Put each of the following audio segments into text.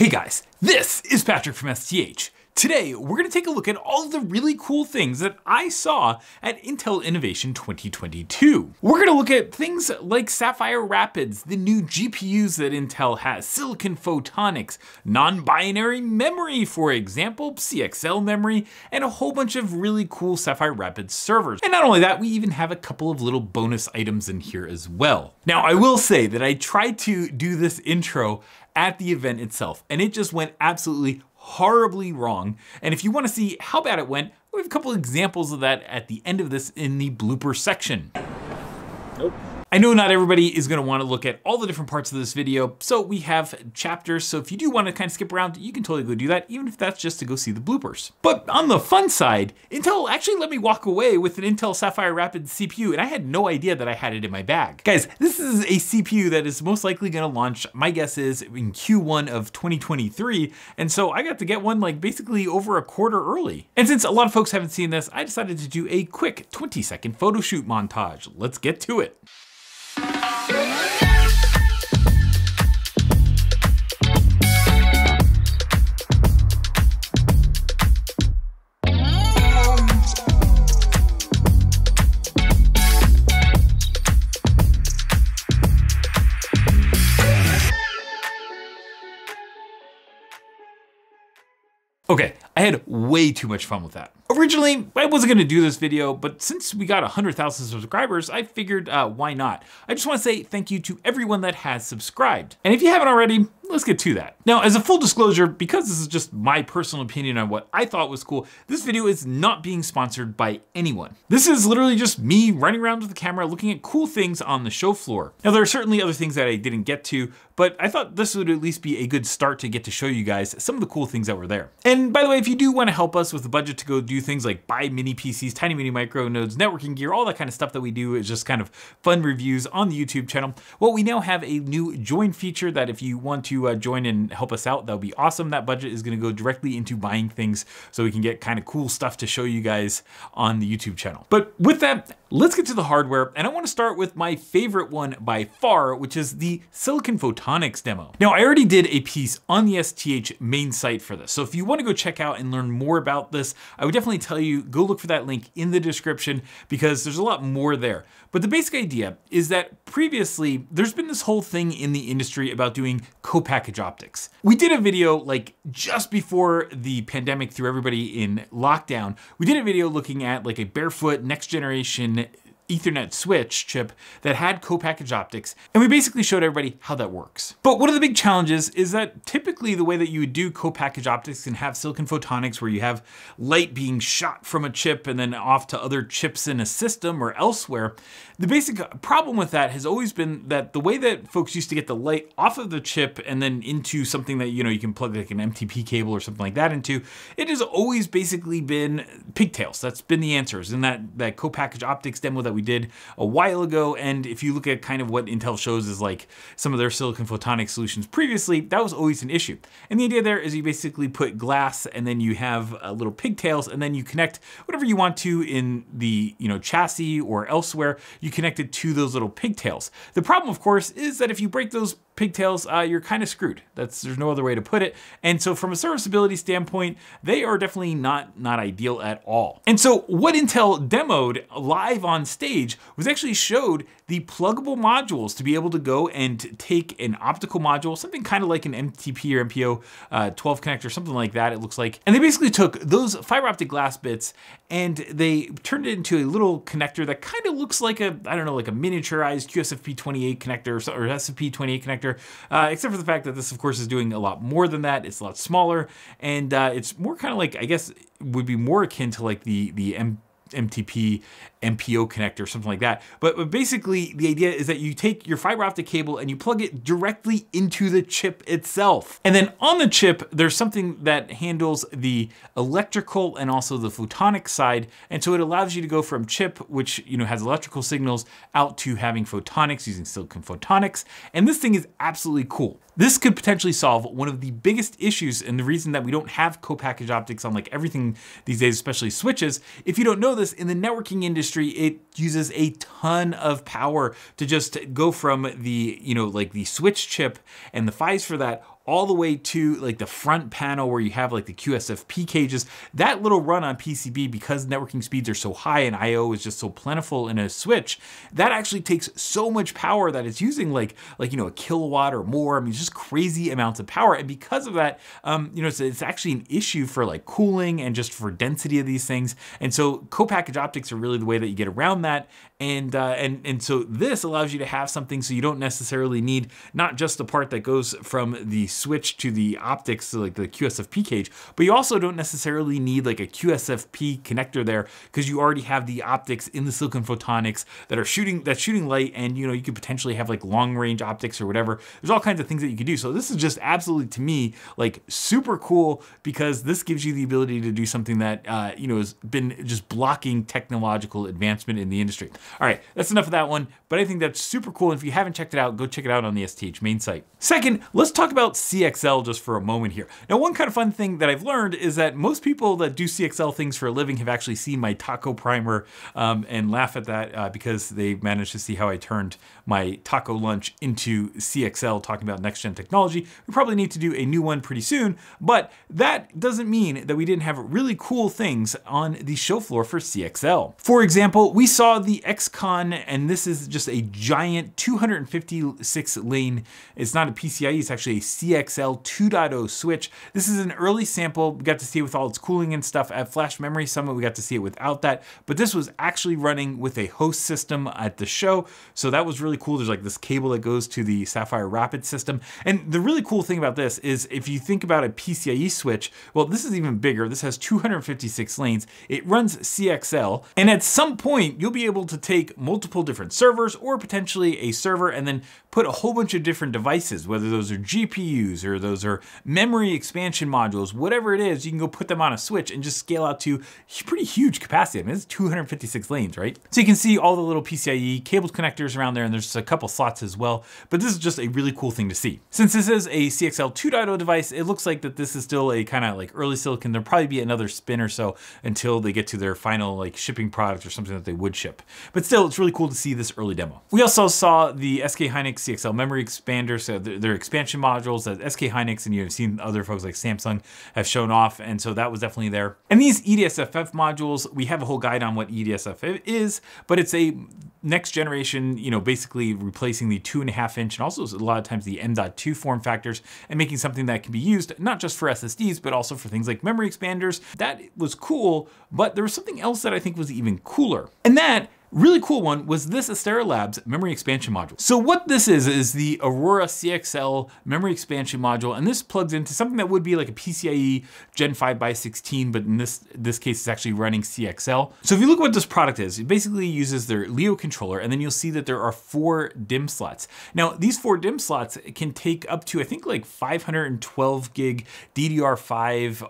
Hey guys, this is Patrick from STH. Today, we're gonna take a look at all of the really cool things that I saw at Intel Innovation 2022. We're gonna look at things like Sapphire Rapids, the new GPUs that Intel has, silicon photonics, non-binary memory, for example, CXL memory, and a whole bunch of really cool Sapphire Rapids servers. And not only that, we even have a couple of little bonus items in here as well. Now, I will say that I tried to do this intro at the event itself, and it just went absolutely horribly wrong. And if you want to see how bad it went, we have a couple examples of that at the end of this in the blooper section. Nope. I know not everybody is going to want to look at all the different parts of this video, so we have chapters. So if you do want to kind of skip around, you can totally go do that, even if that's just to go see the bloopers. But on the fun side, Intel actually let me walk away with an Intel Sapphire Rapids CPU, and I had no idea that I had it in my bag. Guys, this is a CPU that is most likely going to launch, my guess is, in Q1 of 2023, and so I got to get one like basically over a quarter early. And since a lot of folks haven't seen this, I decided to do a quick 20-second photo shoot montage. Let's get to it. Okay, I had way too much fun with that. Originally, I wasn't gonna do this video, but since we got 100,000 subscribers, I figured why not? I just wanna say thank you to everyone that has subscribed. And if you haven't already, let's get to that. Now, as a full disclosure, because this is just my personal opinion on what I thought was cool, this video is not being sponsored by anyone. This is literally just me running around with the camera looking at cool things on the show floor. Now, there are certainly other things that I didn't get to, but I thought this would at least be a good start to get to show you guys some of the cool things that were there. And by the way, if you do wanna help us with the budget to go do things like buy mini PCs, tiny mini micro nodes, networking gear, all that kind of stuff that we do is just kind of fun reviews on the YouTube channel. Well, we now have a new join feature that if you want to join and help us out, that would be awesome. That budget is going to go directly into buying things so we can get kind of cool stuff to show you guys on the YouTube channel. But with that, let's get to the hardware. And I want to start with my favorite one by far, which is the silicon photonics demo. Now, I already did a piece on the STH main site for this. So if you want to go check out and learn more about this, I would definitely tell you, go look for that link in the description because there's a lot more there. But the basic idea is that previously there's been this whole thing in the industry about doing co-package optics. We did a video like just before the pandemic threw everybody in lockdown. We did a video looking at like a barefoot next generation Ethernet switch chip that had co-package optics. And we basically showed everybody how that works. But one of the big challenges is that typically the way that you would do co-package optics and have silicon photonics where you have light being shot from a chip and then off to other chips in a system or elsewhere. The basic problem with that has always been that the way that folks used to get the light off of the chip and then into something that, you know, you can plug like an MTP cable or something like that into, it has always basically been pigtails. That's been the answers. And that co-package optics demo that we did a while ago. And if you look at kind of what Intel shows is like some of their silicon photonics solutions previously, that was always an issue. And the idea there is you basically put glass and then you have little pigtails and then you connect whatever you want to in the, you know, chassis or elsewhere, you connect it to those little pigtails. The problem of course is that if you break those pigtails, you're kind of screwed. There's no other way to put it. And so from a serviceability standpoint, they are definitely not ideal at all. And so what Intel demoed live on stage was actually showed the pluggable modules to be able to go and take an optical module, something kind of like an MTP or MPO 12 connector, something like that, it looks like. And they basically took those fiber optic glass bits and they turned it into a little connector that kind of looks like a, I don't know, like a miniaturized QSFP28 connector or SFP28 connector. Except for the fact that this, of course, is doing a lot more than that. It's a lot smaller, and it's more kind of like, I guess, would be more akin to like the MTP, MPO connector, something like that. But basically the idea is that you take your fiber optic cable and you plug it directly into the chip itself. And then on the chip, there's something that handles the electrical and also the photonic side. And so it allows you to go from chip, which, you know, has electrical signals out to having photonics using silicon photonics. And this thing is absolutely cool. This could potentially solve one of the biggest issues and the reason that we don't have co-package optics on like everything these days, especially switches. If you don't know this, in the networking industry, it uses a ton of power to just go from the, you know, like the switch chip and the PHYs for that all the way to like the front panel where you have like the QSFP cages. That little run on PCB, because networking speeds are so high and IO is just so plentiful in a switch, that actually takes so much power that it's using like you know, a kilowatt or more. I mean, it's just crazy amounts of power. And because of that, you know, it's actually an issue for like cooling and just for density of these things. And so co-packaged optics are really the way that you get around that. And so this allows you to have something so you don't necessarily need not just the part that goes from the switch to the optics, to like the QSFP cage, but you also don't necessarily need like a QSFP connector there, because you already have the optics in the silicon photonics that are shooting light, and you know, you could potentially have like long range optics or whatever. There's all kinds of things that you could do. So this is just absolutely, to me, like super cool, because this gives you the ability to do something that you know, has been just blocking technological advancement in the industry. All right, that's enough of that one, but I think that's super cool. And if you haven't checked it out, go check it out on the STH main site. Second, let's talk about CXL just for a moment here. Now, one kind of fun thing that I've learned is that most people that do CXL things for a living have actually seen my taco primer and laugh at that because they managed to see how I turned my taco lunch into CXL, talking about next-gen technology. We probably need to do a new one pretty soon, but that doesn't mean that we didn't have really cool things on the show floor for CXL. For example, we saw the XConn, and this is just a giant 256 lane. It's not a PCIe, it's actually a CXL 2.0 switch. This is an early sample. We got to see it with all its cooling and stuff at Flash Memory Summit. We got to see it without that, but this was actually running with a host system at the show. So that was really cool. There's like this cable that goes to the Sapphire Rapids system. And the really cool thing about this is, if you think about a PCIe switch, well, this is even bigger. This has 256 lanes. It runs CXL. And at some point you'll be able to take multiple different servers, or potentially a server, and then put a whole bunch of different devices, whether those are GPUs or those are memory expansion modules, whatever it is, you can go put them on a switch and just scale out to pretty huge capacity. I mean, it's 256 lanes, right? So you can see all the little PCIe cabled connectors around there, and there's just a couple slots as well, but this is just a really cool thing to see. Since this is a CXL 2.0 device, it looks like that this is still a kind of like early silicon. There'll probably be another spin or so until they get to their final like shipping product or something that they would ship. But still, it's really cool to see this early demo. We also saw the SK Hynix CXL memory expander, so their expansion modules that SK Hynix and you've seen other folks like Samsung have shown off, and so that was definitely there. And these EDSFF modules, we have a whole guide on what EDSFF is, but it's a next generation, you know, basically replacing the 2.5 inch and also a lot of times the M.2 form factors, and making something that can be used not just for SSDs, but also for things like memory expanders. That was cool, but there was something else that I think was even cooler. And that really cool one was this Astera Labs memory expansion module. So what this is the Aurora CXL memory expansion module, and this plugs into something that would be like a PCIe Gen 5x16, but in this case, it's actually running CXL. So if you look at what this product is, it basically uses their Leo controller, and then you'll see that there are 4 DIMM slots. Now, these 4 DIMM slots can take up to, I think, like 512 gig DDR5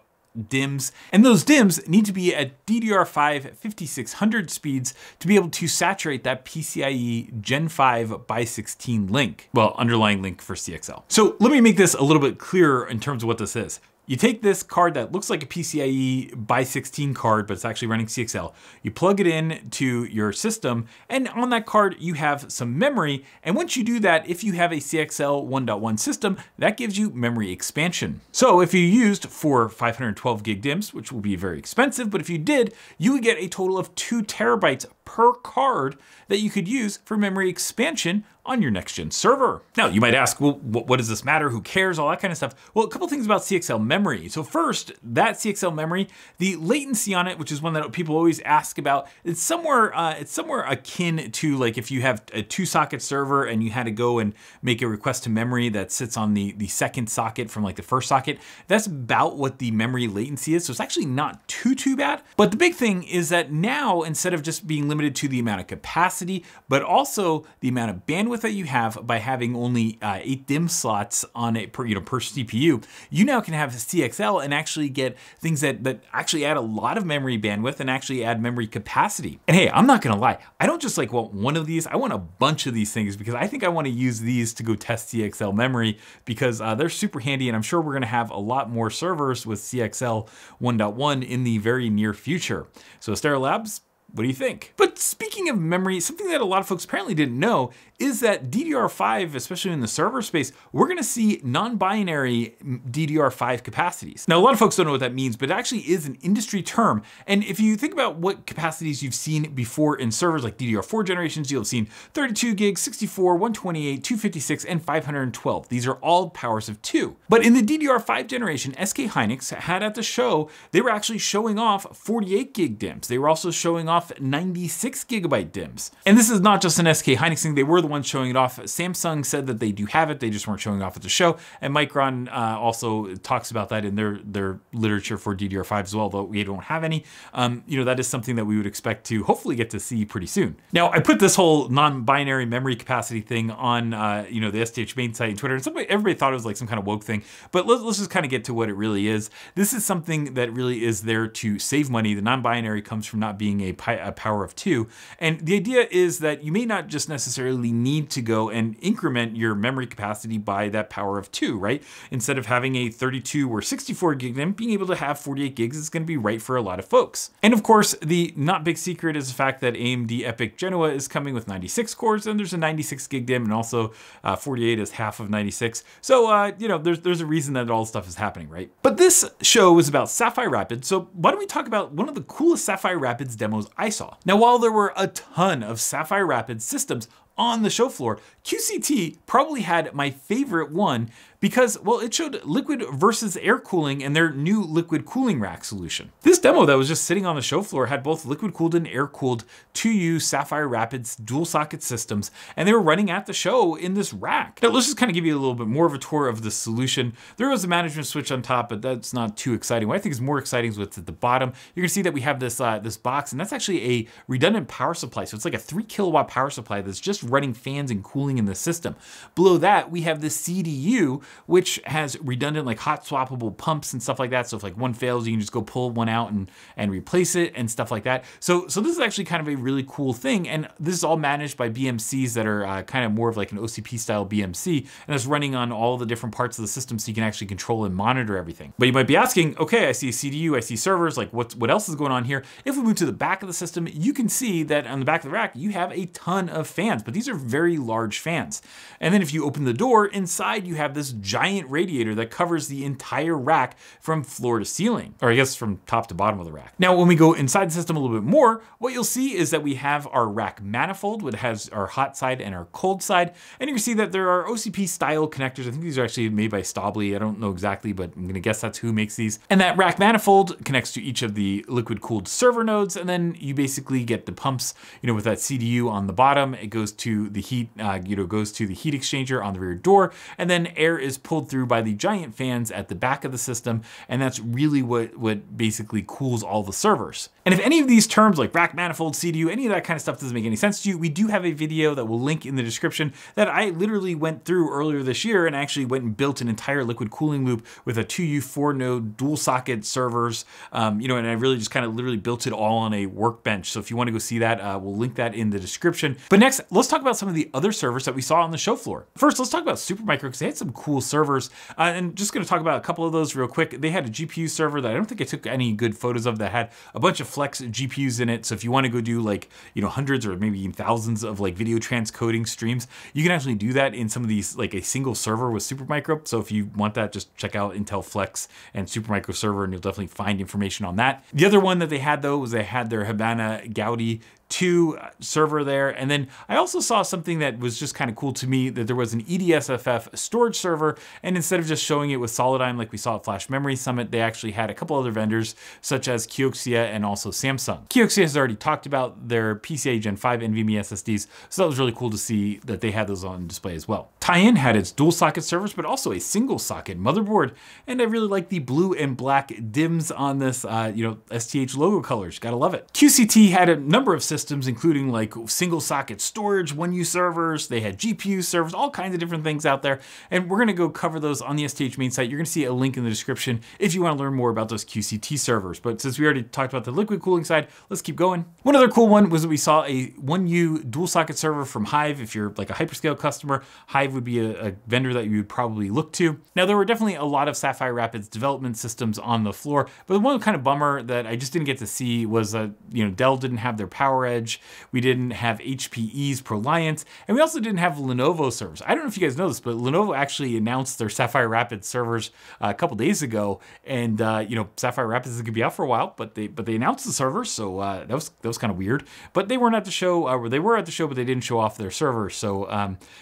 DIMMs, and those DIMMs need to be at DDR5 5600 speeds to be able to saturate that PCIe Gen 5x16 link, well, underlying link for CXL. So let me make this a little bit clearer in terms of what this is. You take this card that looks like a PCIe x16 card, but it's actually running CXL. You plug it in to your system, and on that card, you have some memory. And once you do that, if you have a CXL 1.1 system, that gives you memory expansion. So if you used 4 512 gig DIMMs, which will be very expensive, but if you did, you would get a total of 2 terabytes per card that you could use for memory expansion on your next gen server. Now you might ask, well, what does this matter? Who cares? All that kind of stuff. Well, a couple things about CXL memory. So first, that CXL memory, the latency on it, which is one that people always ask about, it's somewhere akin to like if you have a 2-socket server and you had to go and make a request to memory that sits on the second socket from like the first socket. That's about what the memory latency is. So it's actually not too bad. But the big thing is that now, instead of just being limited to the amount of capacity, but also the amount of bandwidth that you have by having only 8 DIMM slots on it per CPU, you now can have CXL and actually get things that actually add a lot of memory bandwidth and actually add memory capacity. And hey, I'm not gonna lie, I don't just like want one of these, I want a bunch of these things, because I think I want to use these to go test CXL memory, because they're super handy, and I'm sure we're gonna have a lot more servers with CXL 1.1 in the very near future. So Astera Labs, What do you think? But speaking of memory, something that a lot of folks apparently didn't know is that DDR5, especially in the server space, we're gonna see non-binary DDR5 capacities. Now, a lot of folks don't know what that means, but it actually is an industry term. And if you think about what capacities you've seen before in servers like DDR4 generations, you'll have seen 32 gigs, 64, 128, 256, and 512. These are all powers of two. But in the DDR5 generation, SK Hynix had at the show, they were actually showing off 48 gig DIMMs. They were also showing off 96 gigabyte DIMMs. And this is not just an SK Hynix thing, they were the ones showing it off. Samsung said that they do have it, they just weren't showing off at the show. And Micron also talks about that in their literature for DDR5 as well, though we don't have any. You know, that is something that we would expect to hopefully get to see pretty soon. Now, I put this whole non-binary memory capacity thing on you know, the STH main site and Twitter, and somebody, everybody thought it was like some kind of woke thing, but let's just kind of get to what it really is. This is something that really is there to save money. The non-binary comes from not being a power of two. And the idea is that you may not just necessarily need to go and increment your memory capacity by that power of two, right? Instead of having a 32 or 64 gig DIMM, being able to have 48 gigs is gonna be right for a lot of folks. And of course, the not big secret is the fact that AMD EPYC Genoa is coming with 96 cores, and there's a 96 gig DIMM, and also 48 is half of 96. So, you know, there's a reason that all this stuff is happening, right? But this show was about Sapphire Rapids. So why don't we talk about one of the coolest Sapphire Rapids demos I saw. Now, while there were a ton of Sapphire Rapids systems on the show floor, QCT probably had my favorite one because, well, it showed liquid versus air cooling and their new liquid cooling rack solution. This demo that was just sitting on the show floor had both liquid cooled and air cooled 2U Sapphire Rapids dual socket systems, and they were running at the show in this rack. Now, let's just kind of give you a little bit more of a tour of the solution. There was a management switch on top, but that's not too exciting. What I think is more exciting is what's at the bottom. You're gonna see that we have this, this box, and that's actually a redundant power supply. So it's like a 3 kilowatt power supply that's just running fans and cooling in the system. Below that, we have the CDU, which has redundant, like, hot swappable pumps and stuff like that. So if like one fails, you can just go pull one out and replace it and stuff like that. So this is actually kind of a really cool thing. And this is all managed by BMCs that are kind of more of like an OCP style BMC. And it's running on all the different parts of the system so you can actually control and monitor everything. But you might be asking, okay, I see a CDU, I see servers, like what else is going on here? If we move to the back of the system, you can see that on the back of the rack, you have a ton of fans, but these are very large fans. And then if you open the door, inside you have this giant radiator that covers the entire rack from floor to ceiling, or I guess from top to bottom of the rack. Now, when we go inside the system a little bit more, what you'll see is that we have our rack manifold, which has our hot side and our cold side. And you can see that there are OCP style connectors. I think these are actually made by Staubli. I don't know exactly, but I'm gonna guess that's who makes these. And that rack manifold connects to each of the liquid cooled server nodes. And then you basically get the pumps, you know, with that CDU on the bottom, it goes to the heat, you know, goes to the heat exchanger on the rear door, and then air is pulled through by the giant fans at the back of the system, and that's really what basically cools all the servers. And if any of these terms like rack manifold, CDU, any of that kind of stuff doesn't make any sense to you, we do have a video that we'll link in the description that I literally went through earlier this year and actually went and built an entire liquid cooling loop with a 2U 4-node dual socket servers, you know, and I really just kind of literally built it all on a workbench. So if you want to go see that, we'll link that in the description. But next, let's talk about some of the other servers that we saw on the show floor. First, let's talk about Supermicro, because they had some cool servers. And just gonna talk about a couple of those real quick. They had a GPU server that I don't think I took any good photos of that had a bunch of flex GPUs in it. So if you wanna go do, like, you know, hundreds or maybe even thousands of like video transcoding streams, you can actually do that in some of these, like a single server with Supermicro. So if you want that, just check out Intel Flex and Supermicro server, and you'll definitely find information on that. The other one that they had though was they had their Habana Gaudi 2 server there. And then I also saw something that was just kind of cool to me, that there was an EDSFF storage server. And instead of just showing it with Solidigm like we saw at Flash Memory Summit, they actually had a couple other vendors such as Kioxia and also Samsung. Kioxia has already talked about their PCIe Gen 5 NVMe SSDs. So that was really cool to see that they had those on display as well. Tyan had its dual socket servers, but also a single socket motherboard. And I really like the blue and black DIMMs on this, you know, STH logo colors. Gotta love it. QCT had a number of systems systems, including like single socket storage, 1U servers, they had GPU servers, all kinds of different things out there. And we're gonna go cover those on the STH main site. You're gonna see a link in the description if you wanna learn more about those QCT servers. But since we already talked about the liquid cooling side, let's keep going. One other cool one was that we saw a 1U dual socket server from Hyve. If you're like a hyperscale customer, Hyve would be a vendor that you would probably look to. Now, there were definitely a lot of Sapphire Rapids development systems on the floor, but the one kind of bummer that I just didn't get to see was that, you know, Dell didn't have their PowerEdge, we didn't have HPE's ProLiant, and we also didn't have Lenovo servers. I don't know if you guys know this, but Lenovo actually announced their Sapphire Rapids servers a couple days ago, and you know, Sapphire Rapids is gonna be out for a while, but they announced the servers, so that was kind of weird. But they weren't at the show, or they were at the show, but they didn't show off their server. So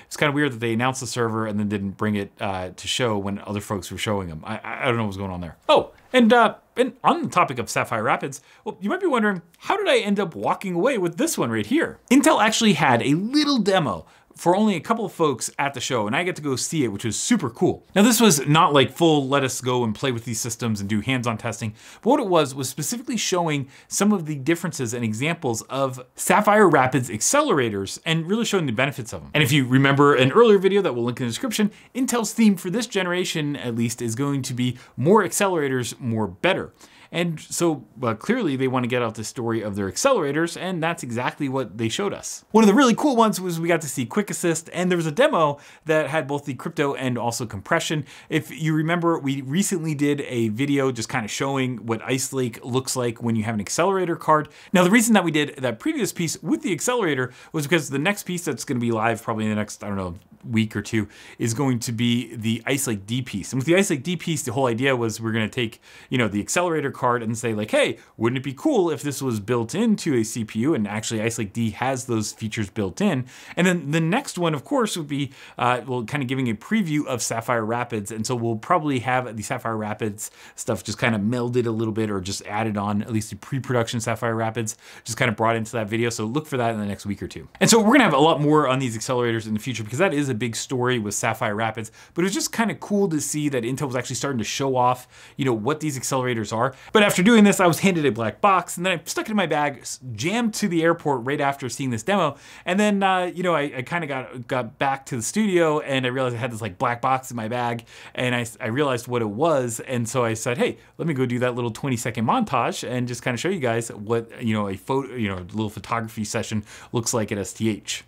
it's kind of weird that they announced the server and then didn't bring it to show when other folks were showing them. I don't know what's going on there. Oh, and on the topic of Sapphire Rapids, well, you might be wondering, how did I end up walking away with this one right here? Intel actually had a little demo for only a couple of folks at the show, and I get to go see it, which was super cool. Now, this was not like full, let us go and play with these systems and do hands-on testing, but what it was specifically showing some of the differences and examples of Sapphire Rapids accelerators and really showing the benefits of them. And if you remember an earlier video that we'll link in the description, Intel's theme for this generation, at least, is going to be more accelerators, more better. And so clearly they want to get out the story of their accelerators, and that's exactly what they showed us. One of the really cool ones was we got to see Quick Assist, and there was a demo that had both the crypto and also compression. If you remember, we recently did a video just kind of showing what Ice Lake looks like when you have an accelerator card. Now, the reason that we did that previous piece with the accelerator was because the next piece that's going to be live probably in the next, I don't know, week or two is going to be the Ice Lake D piece. And with the Ice Lake D piece, the whole idea was we're going to take, you know, the accelerator card and say like, hey, wouldn't it be cool if this was built into a CPU? And actually Ice Lake D has those features built in. And then the next one, of course, would be, well, kind of giving a preview of Sapphire Rapids. And so we'll probably have the Sapphire Rapids stuff just kind of melded a little bit, or just added on, at least the pre-production Sapphire Rapids, just kind of brought into that video. So look for that in the next week or two. And so we're gonna have a lot more on these accelerators in the future, because that is a big story with Sapphire Rapids, but it was just kind of cool to see that Intel was actually starting to show off, you know, what these accelerators are. But after doing this, I was handed a black box, and then I stuck it in my bag, jammed to the airport right after seeing this demo. And then, you know, I kind of got back to the studio, and I realized I had this like black box in my bag, and I realized what it was. And so I said, hey, let me go do that little 20-second montage and just kind of show you guys what, you know, a photo, you know, a little photography session looks like at STH.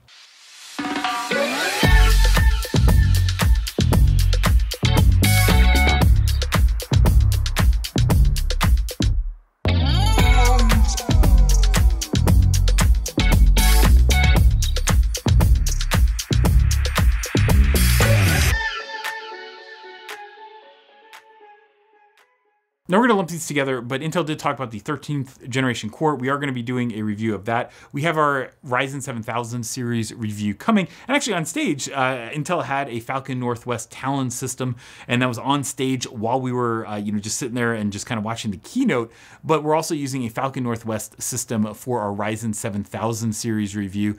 Now we're gonna lump these together, but Intel did talk about the 13th generation core. We are gonna be doing a review of that. We have our Ryzen 7000 series review coming. And actually on stage, Intel had a Falcon Northwest Talon system, and that was on stage while we were you know, just sitting there and just kind of watching the keynote. But we're also using a Falcon Northwest system for our Ryzen 7000 series review.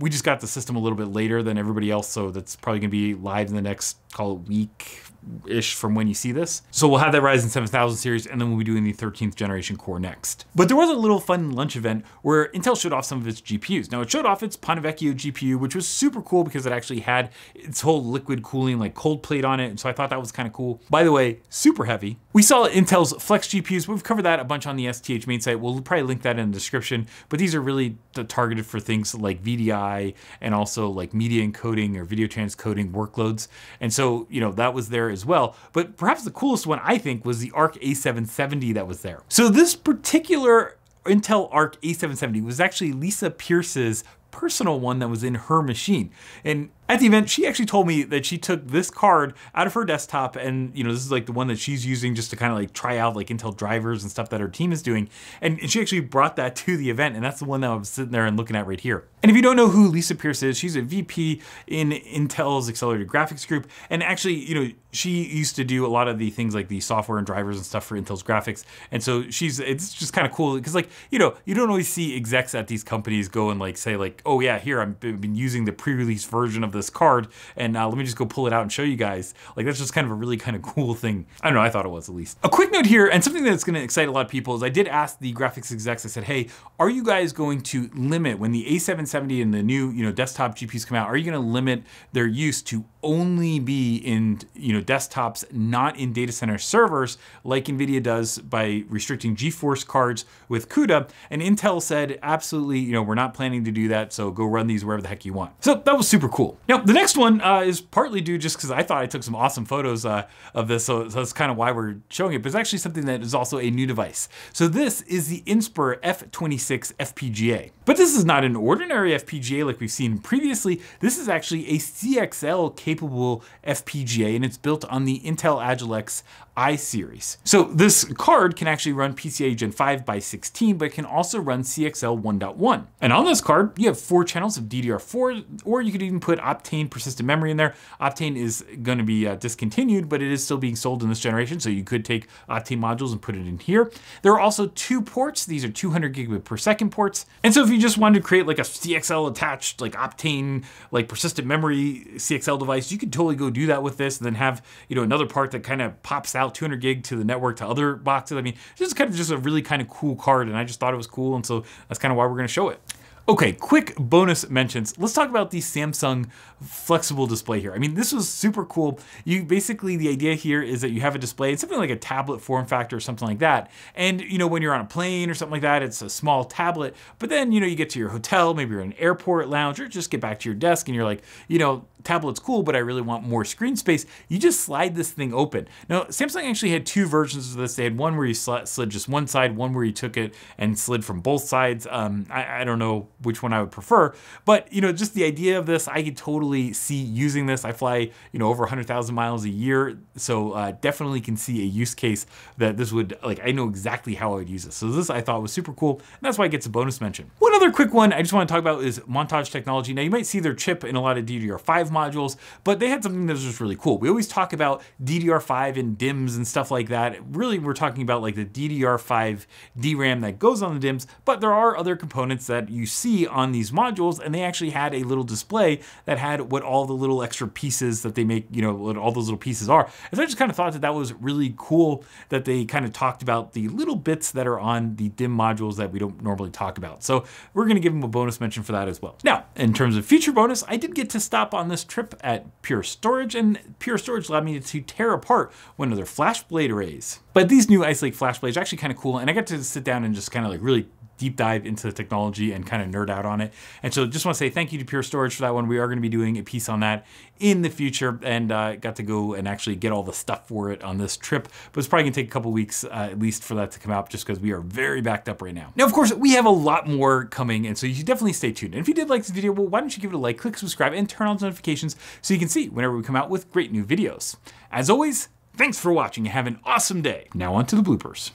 We just got the system a little bit later than everybody else, so that's probably gonna be live in the next, call it week-ish from when you see this. So we'll have that Ryzen 7000 series, and then we'll be doing the 13th generation core next. But there was a little fun lunch event where Intel showed off some of its GPUs. Now it showed off its Ponte Vecchio GPU, which was super cool because it actually had its whole liquid cooling, like cold plate on it. And so I thought that was kind of cool. By the way, super heavy. We saw Intel's Flex GPUs, but we've covered that a bunch on the STH main site. We'll probably link that in the description, but these are really targeted for things like VDI and also like media encoding or video transcoding workloads. And so, you know, that was there as well. But perhaps the coolest one, I think, was the Arc A770 that was there. So this particular Intel Arc A770 was actually Lisa Pierce's personal one that was in her machine. And at the event, she actually told me that she took this card out of her desktop, and you know, this is like the one that she's using just to kind of like try out like Intel drivers and stuff that her team is doing. And she actually brought that to the event, and that's the one that I'm sitting there and looking at right here. And if you don't know who Lisa Pierce is, she's a VP in Intel's Accelerated Graphics Group. And actually, you know, she used to do a lot of the things like the software and drivers and stuff for Intel's graphics. And so it's just kind of cool because, like, you know, you don't always see execs at these companies go and like say like, oh yeah, here I've been using the pre-release version of the this card. And let me just go pull it out and show you guys. Like, that's just kind of a really kind of cool thing. I don't know, I thought it was at least. A quick note here, and something that's gonna excite a lot of people, is I did ask the graphics execs, I said, hey, are you guys going to limit, when the A770 and the new, you know, desktop GPUs come out, are you gonna limit their use to only be in, you know, desktops, not in data center servers, like NVIDIA does by restricting GeForce cards with CUDA? And Intel said, absolutely, you know, we're not planning to do that, so go run these wherever the heck you want. So that was super cool. Now, the next one is partly due just because I thought I took some awesome photos of this, so that's kind of why we're showing it, but it's actually something that is also a new device. So this is the Inspur F26 FPGA. But this is not an ordinary FPGA like we've seen previously. This is actually a CXL capable FPGA, and it's built on the Intel Agilex I-Series. So this card can actually run PCIe Gen 5 by 16, but it can also run CXL 1.1. And on this card, you have 4 channels of DDR4, or you could even put Optane persistent memory in there. Optane is gonna be discontinued, but it is still being sold in this generation, so you could take Optane modules and put it in here. There are also 2 ports. These are 200 gigabit per second ports. And so if you just wanted to create like a CXL attached, like Optane, like persistent memory CXL device, you could totally go do that with this, and then have, you know, another part that kind of pops out 200 gig to the network to other boxes. I mean, this is kind of just a really kind of cool card, and I just thought it was cool, and so that's kind of why we're gonna show it. Okay, quick bonus mentions. Let's talk about the Samsung flexible display here. I mean, this was super cool. You basically, the idea here is that you have a display, it's something like a tablet form factor or something like that. And you know, when you're on a plane or something like that, it's a small tablet, but then, you know, you get to your hotel, maybe you're in an airport lounge, or just get back to your desk and you're like, you know, tablet's cool, but I really want more screen space. You just slide this thing open. Now, Samsung actually had 2 versions of this. They had one where you slid just one side, one where you took it and slid from both sides. I don't know which one I would prefer, but you know, just the idea of this, I could totally see using this. I fly, you know, over 100,000 miles a year, so definitely can see a use case that this would, like, I know exactly how I would use this. So this I thought was super cool, and that's why it gets a bonus mention. One other quick one I just want to talk about is Montage Technology. Now, you might see their chip in a lot of DDR5 modules, but they had something that was just really cool. We always talk about DDR5 and DIMMs and stuff like that. Really, we're talking about like the DDR5 DRAM that goes on the DIMMs, but there are other components that you see on these modules, and they actually had a little display that had what all the little extra pieces that they make, you know, what all those little pieces are. And so I just kind of thought that that was really cool that they kind of talked about the little bits that are on the DIMM modules that we don't normally talk about. So we're gonna give them a bonus mention for that as well. Now, in terms of feature bonus, I did get to stop on this trip at Pure Storage, and Pure Storage allowed me to tear apart one of their flash blade arrays. But these new Ice Lake flash blades are actually kind of cool, and I got to sit down and just kind of like really deep dive into the technology and kind of nerd out on it. And so just want to say thank you to Pure Storage for that one. We are going to be doing a piece on that in the future, and got to go and actually get all the stuff for it on this trip, but it's probably gonna take a couple weeks at least for that to come out, just because we are very backed up right now. Now, of course, we have a lot more coming, and so you should definitely stay tuned. And if you did like this video, well, why don't you give it a like, click subscribe, and turn on those notifications so you can see whenever we come out with great new videos. As always, thanks for watching and have an awesome day. Now on to the bloopers.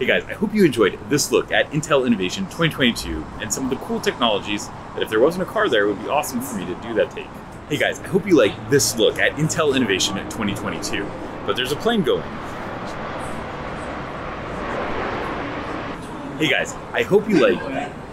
Hey guys, I hope you enjoyed this look at Intel Innovation 2022 and some of the cool technologies that if there wasn't a car there, it would be awesome for me to do that take. Hey guys, I hope you like this look at Intel Innovation in 2022, but there's a plane going. Hey guys, I hope you like